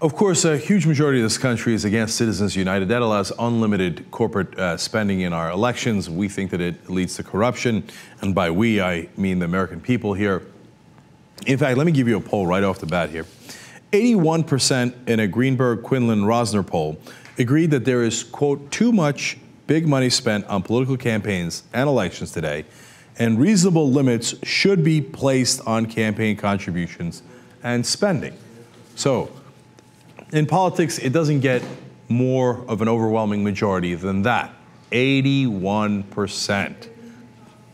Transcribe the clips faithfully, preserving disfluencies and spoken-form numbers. Of course, a huge majority of this country is against Citizens United. That allows unlimited corporate uh, spending in our elections. We think that it leads to corruption, and by we, I mean the American people here. In fact, let me give you a poll right off the bat here. eighty-one percent in a Greenberg Quinlan Rosner poll agreed that there is, quote, too much big money spent on political campaigns and elections today, and reasonable limits should be placed on campaign contributions and spending. So, in politics, it doesn't get more of an overwhelming majority than that. eighty-one percent.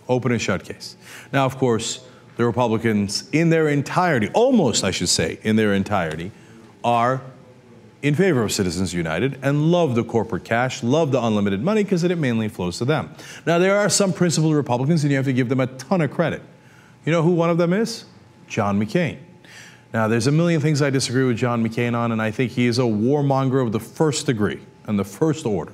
Open and shut case. Now, of course, the Republicans in their entirety, almost I should say, in their entirety, are in favor of Citizens United and love the corporate cash, love the unlimited money because it mainly flows to them. Now, there are some principled Republicans and you have to give them a ton of credit. You know who one of them is? John McCain. Now, there's a million things I disagree with John McCain on, and I think he is a warmonger of the first degree and the first order.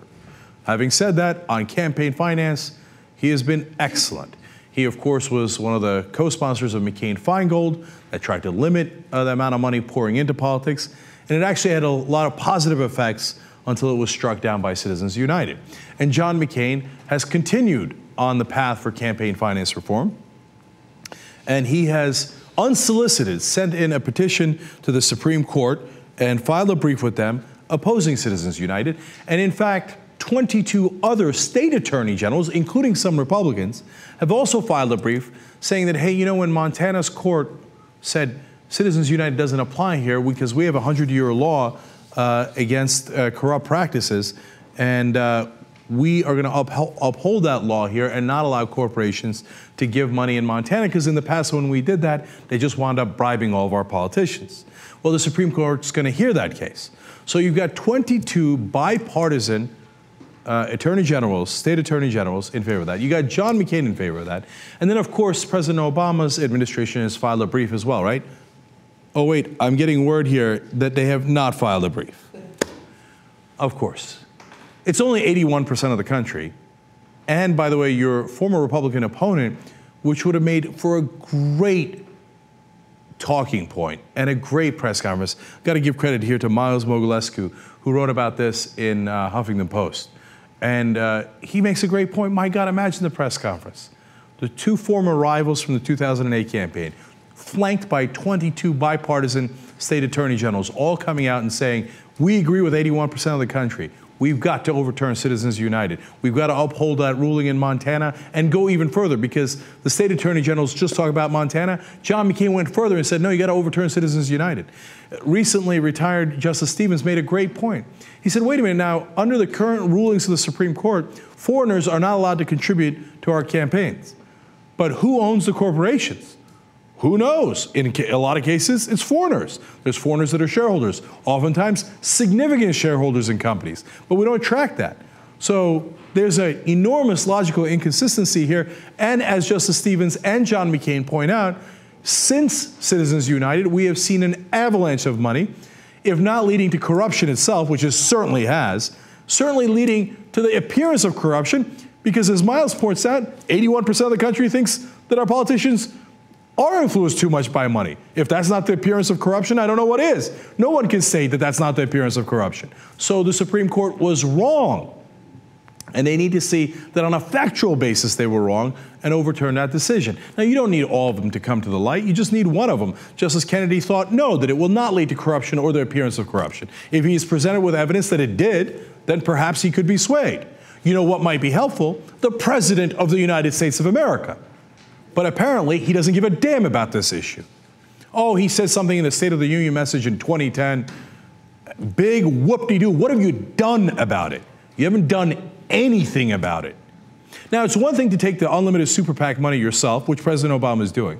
Having said that, on campaign finance, he has been excellent. He, of course, was one of the co-sponsors of McCain-Feingold that tried to limit uh, the amount of money pouring into politics, and it actually had a lot of positive effects until it was struck down by Citizens United. And John McCain has continued on the path for campaign finance reform, and he has unsolicited, sent in a petition to the Supreme Court and filed a brief with them opposing Citizens United. And in fact, twenty-two other state attorney generals, including some Republicans, have also filed a brief saying that, hey, you know, when Montana's court said Citizens United doesn't apply here because we have a hundred-year law uh, against uh, corrupt practices, and uh, we are going to uphold, uphold that law here and not allow corporations to give money in Montana, because in the past when we did that, they just wound up bribing all of our politicians. Well, the Supreme Court's going to hear that case. So you've got twenty-two bipartisan uh, attorney generals, state attorney generals in favor of that. You got John McCain in favor of that. And then, of course, President Obama's administration has filed a brief as well, right? Oh, wait, I'm getting word here that they have not filed a brief. Of course. It's only eighty-one percent of the country. And by the way, your former Republican opponent, which would have made for a great talking point and a great press conference. Got to give credit here to Miles Mogulescu, who wrote about this in uh, Huffington Post. And uh, he makes a great point. My God, imagine the press conference. The two former rivals from the two thousand eight campaign, flanked by twenty-two bipartisan state attorney generals, all coming out and saying, we agree with eighty-one percent of the country. We've got to overturn Citizens United. We've got to uphold that ruling in Montana and go even further, because the state attorney generals just talk about Montana. John McCain went further and said, no, you got to overturn Citizens United. Recently retired Justice Stevens made a great point. He said, wait a minute now, under the current rulings of the Supreme Court, foreigners are not allowed to contribute to our campaigns. But who owns the corporations? Who knows? In a lot of cases, it's foreigners. There's foreigners that are shareholders, oftentimes significant shareholders in companies, but we don't track that. So there's an enormous logical inconsistency here, and as Justice Stevens and John McCain point out, since Citizens United, we have seen an avalanche of money, if not leading to corruption itself, which it certainly has, certainly leading to the appearance of corruption, because as Miles points out, eighty-one percent of the country thinks that our politicians are influenced too much by money. If that's not the appearance of corruption, I don't know what is. No one can say that that's not the appearance of corruption. So the Supreme Court was wrong. And they need to see that on a factual basis they were wrong and overturn that decision. Now, you don't need all of them to come to the light. You just need one of them. Justice Kennedy thought, no, that it will not lead to corruption or the appearance of corruption. If he is presented with evidence that it did, then perhaps he could be swayed. You know what might be helpful? The President of the United States of America. But apparently, he doesn't give a damn about this issue. Oh, he said something in the State of the Union message in twenty ten. Big whoop-de-doo. What have you done about it? You haven't done anything about it. Now, it's one thing to take the unlimited super PAC money yourself, which President Obama is doing.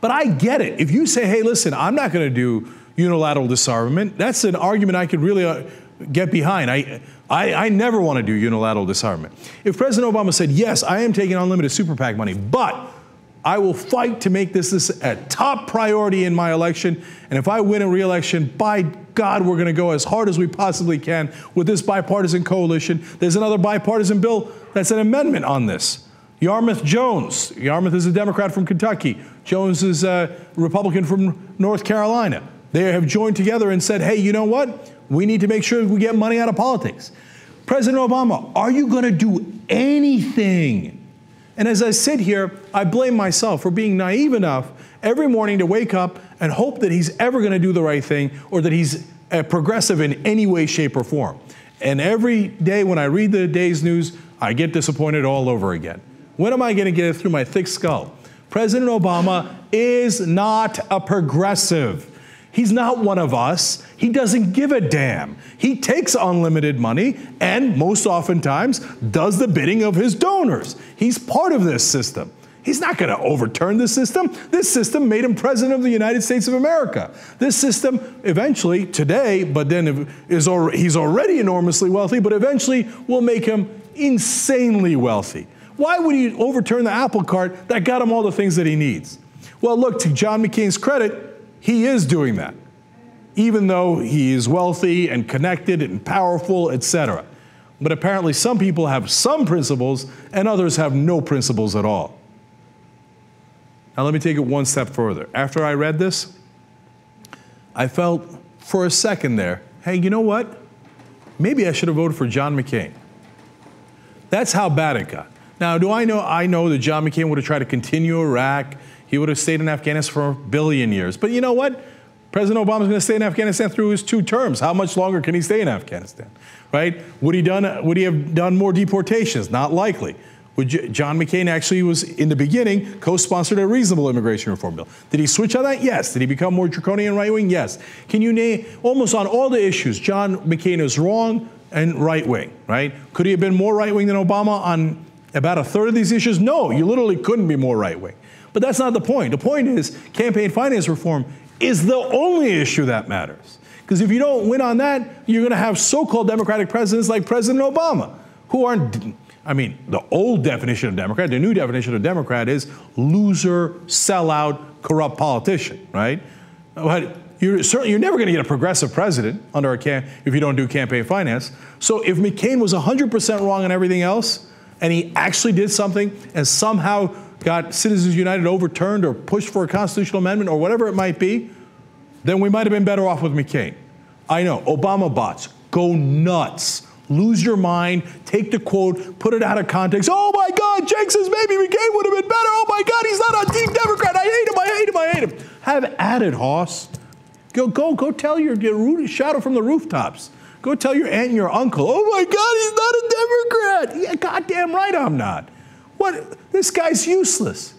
But I get it. If you say, hey, listen, I'm not going to do unilateral disarmament, that's an argument I could really uh, get behind. I, I, I never want to do unilateral disarmament. If President Obama said, yes, I am taking unlimited super PAC money, but I will fight to make this, this a top priority in my election, and if I win a re-election, by God, we're going to go as hard as we possibly can with this bipartisan coalition. There's another bipartisan bill that's an amendment on this. Yarmuth Jones. Yarmuth is a Democrat from Kentucky. Jones is a Republican from North Carolina. They have joined together and said, hey, you know what? We need to make sure we get money out of politics. President Obama, are you going to do anything? And as I sit here, I blame myself for being naive enough every morning to wake up and hope that he's ever going to do the right thing or that he's uh, progressive in any way, shape, or form. And every day when I read the day's news, I get disappointed all over again. When am I going to get it through my thick skull? President Obama is not a progressive. He's not one of us. He doesn't give a damn. He takes unlimited money and, most oftentimes, does the bidding of his donors. He's part of this system. He's not going to overturn the system. This system made him president of the United States of America. This system eventually, today, but then is already, he's already enormously wealthy, but eventually will make him insanely wealthy. Why would he overturn the apple cart that got him all the things that he needs? Well, look, to John McCain's credit, he is doing that, even though he is wealthy and connected and powerful, et cetera. But apparently some people have some principles and others have no principles at all. Now let me take it one step further. After I read this, I felt for a second there, hey, you know what? Maybe I should have voted for John McCain. That's how bad it got. Now, do I know? I know that John McCain would have tried to continue Iraq. He would have stayed in Afghanistan for a billion years. But you know what? President Obama's going to stay in Afghanistan through his two terms. How much longer can he stay in Afghanistan, right? Would he done? Would he have done more deportations? Not likely. Would you, John McCain actually was, in the beginning, co-sponsored a reasonable immigration reform bill. Did he switch on that? Yes. Did he become more draconian right-wing? Yes. Can you name, almost on all the issues, John McCain is wrong and right-wing, right? Could he have been more right-wing than Obama on about a third of these issues? No, you literally couldn't be more right-wing. But that's not the point. The point is campaign finance reform is the only issue that matters. Because if you don't win on that, you're going to have so-called Democratic presidents like President Obama, who aren't, I mean, the old definition of Democrat, the new definition of Democrat is loser, sellout, corrupt politician, right? But you're, certainly, you're never going to get a progressive president under a camp if you don't do campaign finance. So if McCain was one hundred percent wrong on everything else, and he actually did something and somehow got Citizens United overturned or pushed for a constitutional amendment or whatever it might be, then we might have been better off with McCain. I know, Obama bots, go nuts. Lose your mind, take the quote, put it out of context. Oh my God, Jake says maybe McCain would have been better. Oh my God, he's not a deep Democrat. I hate him, I hate him, I hate him. Have at it, Hoss. Go, go, go tell your, your shout it from the rooftops. Go tell your aunt and your uncle, oh my God, he's not a Democrat. Yeah, goddamn right I'm not. What? This guy's useless.